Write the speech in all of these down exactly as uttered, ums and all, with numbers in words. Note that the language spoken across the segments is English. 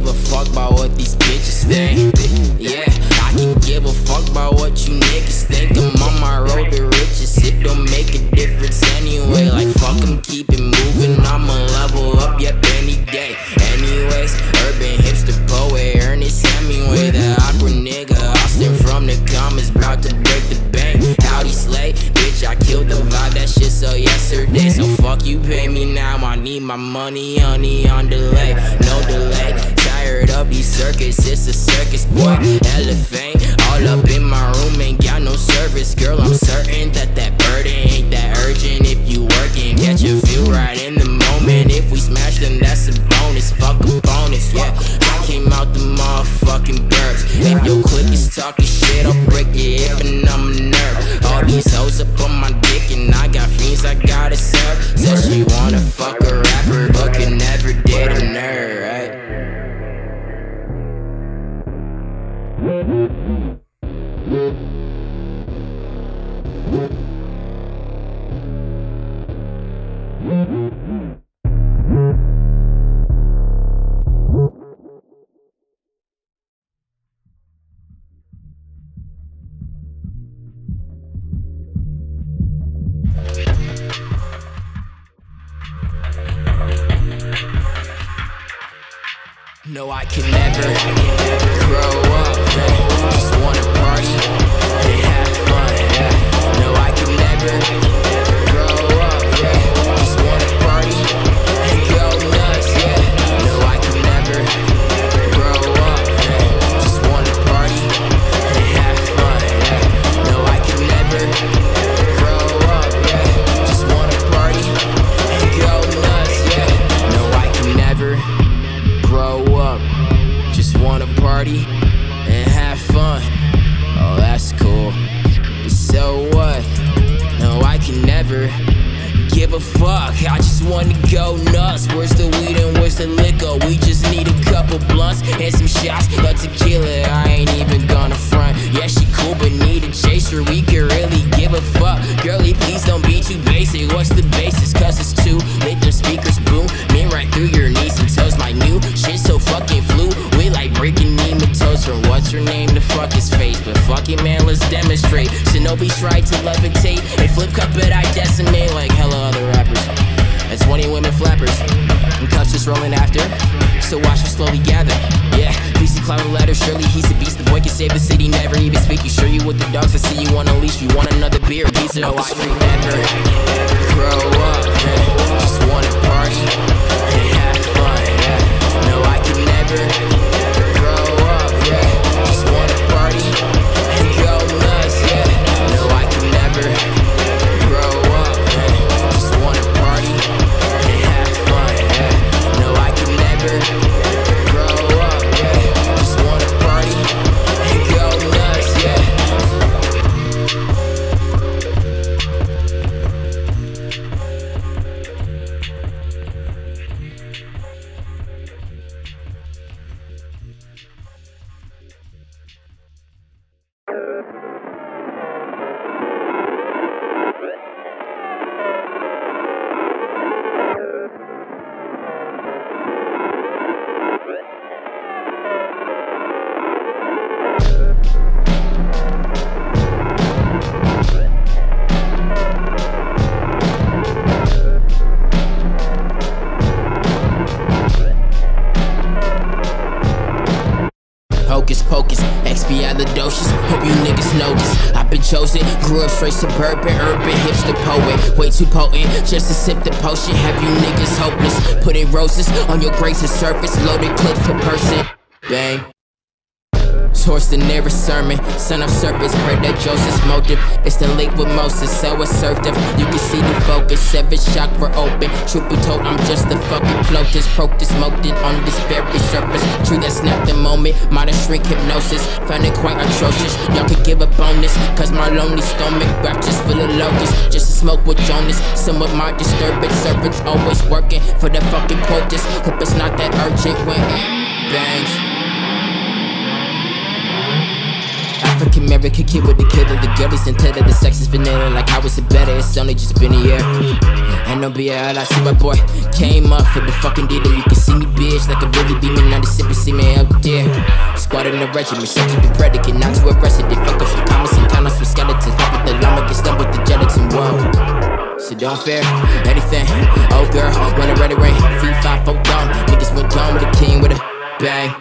give a fuck about what these bitches think. Yeah, I can give a fuck about what you niggas think. I'm on my road to riches, it don't make a difference anyway. Like fuck 'em, keep it moving, I'ma level up, yep, any day. Anyways, urban hipster poet, Ernest Hemingway. That awkward nigga, Austin from the comments, bout to break the bank. Howdy slay, bitch, I killed the vibe, that shit so yesterday. So fuck you, pay me now, I need my money, honey, on delay. No delay, tired of these circuits, it's a circus, boy. Elephant, all up in my room, ain't got no service. Girl, I'm certain that that burden ain't that urgent. If you working, catch your feel right in the moment. If we smash them, that's a bonus, fuck a bonus, yeah. I came out the motherfucking burbs. If your clique is talking shit, I'll break your hip and I'm a nerve. All these hoes up on my dick and I got fiends I gotta serve. Said she wanna fuck a rapper, but could never date a nerd, right? No, I can never, I can never grow up. Just wanna party and have fun. No, I can never, I can never grow up. Just wanna party and go nuts. Yeah. No, I can never, I can never grow up. Just wanna party and have fun. No, I can never, I can never grow up. Just wanna party and go nuts. Yeah. No, I can never. Grow up, just wanna party and have fun. Oh, that's cool. So what? No, I can never give a fuck. I just wanna go nuts. Where's the weed and where's the liquor? We just need a couple blunts and some shots of tequila. I ain't even gonna front. Yeah, she cool, but need a chaser. We can really give a fuck. Girlie, please don't be too basic. What's the basis? Cause it's too late. Them speakers boom, me right through your knees and toes. My new shit so fucking fluid. We like breaking nematodes from what's her name to fuck his face. But fuck it, man, let's demonstrate. Shinobi tried to levitate and flip cup, but I decimate like hella other rappers. And twenty women flappers. And cuffs just rolling after. So watch them slowly gather. Yeah, P C cloud and letters. Surely he's a beast. The boy can save the city. Never even speak. You sure you with the dogs? I see you on a leash. You want another beer? Beats it. No, I can never grow up. Just wanna party and have fun. No, I can never. Straight suburban, urban, hipster poet. Way too potent, just to sip the potion. Have you niggas hopeless? Putting roses on your grace's surface. Loaded clips per person. Bang. Source the nearest sermon. Son of serpents, spread that Joseph's motive. It's the link with Moses, so assertive. You can see the focus, seven chakra open. Truth be told, I'm just a fucking floatist. Protest, smoked it on this very surface. True, that's not the moment. Modern shrink hypnosis. Found it quite atrocious. Y'all could give up on this, cause my lonely stomach raptures full of locusts. Just to smoke with Jonas. Some of my disturbance. Servants always working for the fucking quotas. Hope it's not that urgent when it bangs. African American kid with the killer, the girlies and tether, the sex is vanilla. Like how is it better? It's only just been a year. N O B L I see my boy came up for the fucking dealer. You can see me, bitch, like a really beaming. I Not a sippy semen up there. Squad in the regiment, she keep it predicate, not to arrest it. They fuck up some comments and count up some skeletons. Hop with the llama, get stumped with the gelatin. Whoa, so don't fear anything. Oh girl, wanna run it rain. Free five, folk down. Niggas went down with a king with a bang.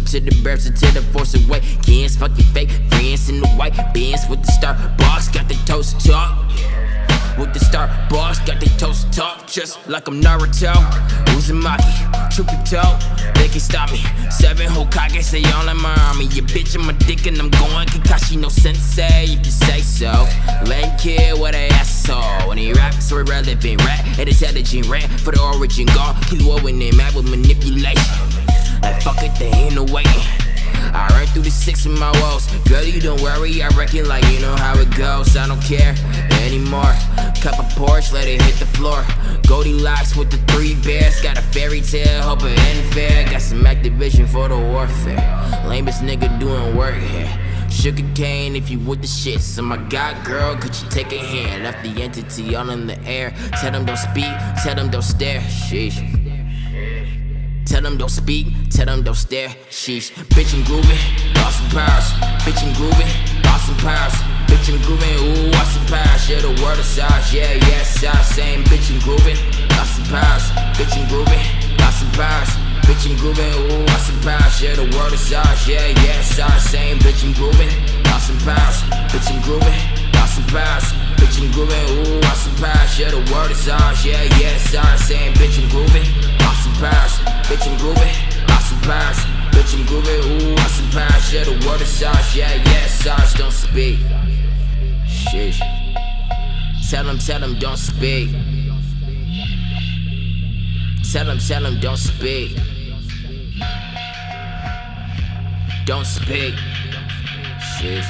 To the birds and to the force of weight. Cans fucking fake, friends in the white bands with the Starbucks, got the toast talk. With the Starbucks, got the toast talk. Talk just like I'm Naruto, Uzumaki, truth be told, they can stop me. Seven Hokages, they all in my army. Your bitch in my dick and I'm going Kakashi, no sensei, if you say so. Lame kid with an asshole. When he raps, so irrelevant rap, an intelligent rant for the origin gone. Killua when they mad with manipulation. Like fuck it, they ain't no way. I run through the six in my woes. Girl, you don't worry, I reckon like you know how it goes. I don't care anymore. Cup a Porsche, let it hit the floor. Goldilocks with the three bears. Got a fairy tale, hope it ain't fair. Got some Activision for the warfare. Lamest nigga doing work here. Sugar cane if you with the shit. So my god girl, could you take a hand? Left the entity all in the air. Tell them don't speak, tell them don't stare. Sheesh. Tell them don't speak, tell them don't stare, sheesh. Bitchin' groovin', awesome powers. Bitchin' groovin', awesome powers. Bitchin' groovin', ooh, awesome powers. Yeah, the world is size, yeah, yeah, size. Same bitchin' groovin', awesome powers. Bitchin' groovin', awesome powers. Bitchin' groovin', ooh, awesome powers. Yeah, the world is size, yeah, yeah, size. Same bitchin' groovin', awesome powers. Bitchin' groovin', awesome powers. Bitchin' groovin', ooh, awesome powers. Yeah, the world is ours, yeah, yeah, size. Same bitchin' groovin'. Awesome powers, bitch I'm groovin', awesome powers, bitch I'm groovin', ooh, awesome powers, yeah, the word is ours, yeah, yeah, SARS, don't speak. Sheesh. Tell him, tell him, don't speak. Tell him, tell him, don't speak. Don't speak. Sheesh.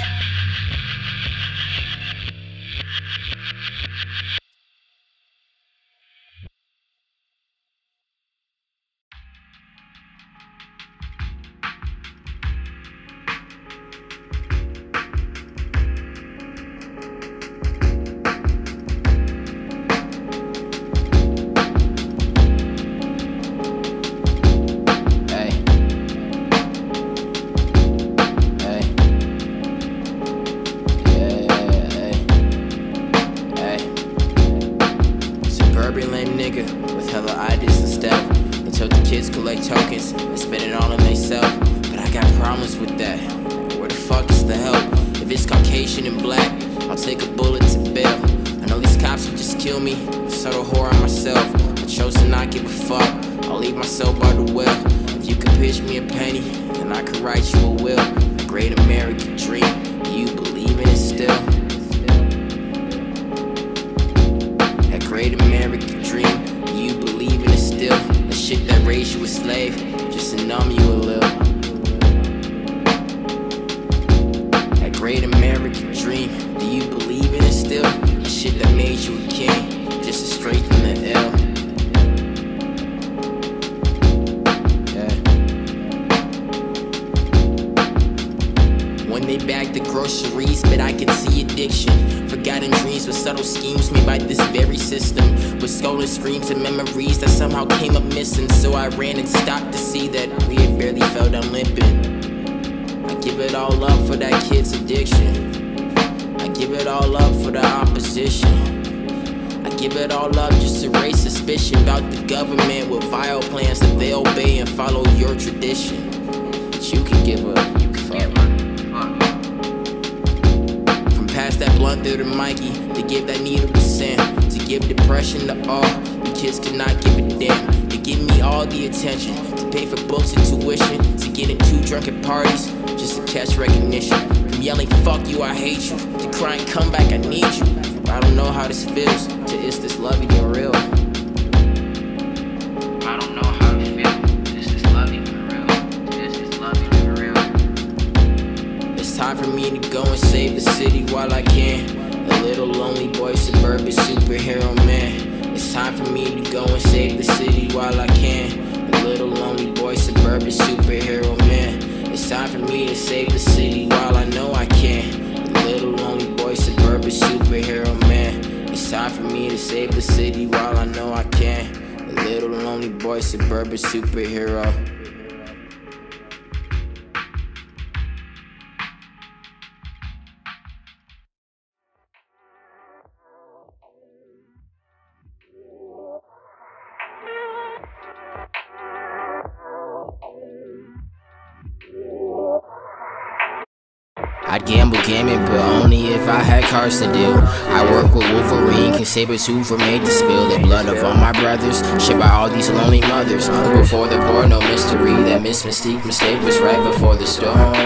I'd gamble gamut, but only if I had cards to deal. I work with Wolverine, can saber-tooth or made to spill the blood of all my brothers, shit by all these lonely mothers. Before the war, no mystery, that Miss Mystique mistake was right before the storm.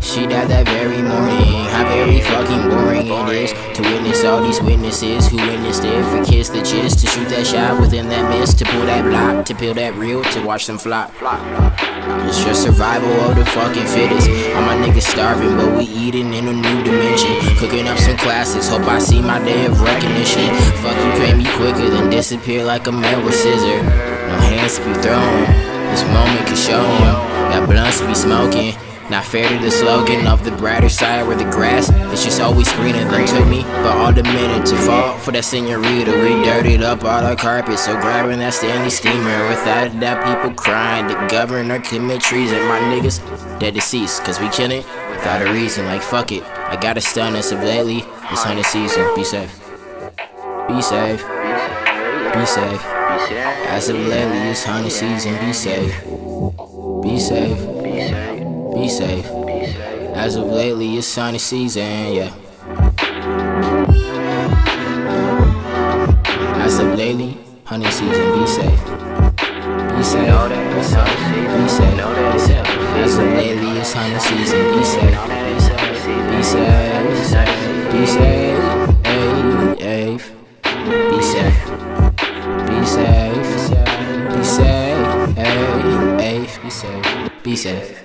She died that very morning. How very fucking boring it is to witness all these witnesses who witnessed it. For kiss the gist, to shoot that shot within that mist, to pull that block, to peel that reel, to watch them flop. It's just survival of the fucking fittest. All my niggas starving, but we eating in a new dimension. Cooking up some classics, hope I see my day of recognition. Fuck you, pay me quicker than disappear like a man with scissor. No hands to be thrown, this moment can show him that blunts be smoking. Not fair to the slogan of the brighter side where the grass is just always greener than to me. But all the minute to fall for that senorita, we dirtied up all our carpet. So grabbing that Stanley steamer, without that people crying. The governor commit treason, my niggas dead deceased, cause we killing without a reason. Like fuck it, I gotta stun us of lately. It's hunting season, be safe. Be safe. Be safe. As of lately, it's hunting season, be safe. Be safe. Be safe. As of lately, it's sunny season, yeah. As of lately, honey season, be safe. Be safe. Be safe. Be safe. As of lately, it's honey season, be safe. Be safe. Be safe. Be safe. Be safe. Be safe. Be safe. Be safe. Be safe.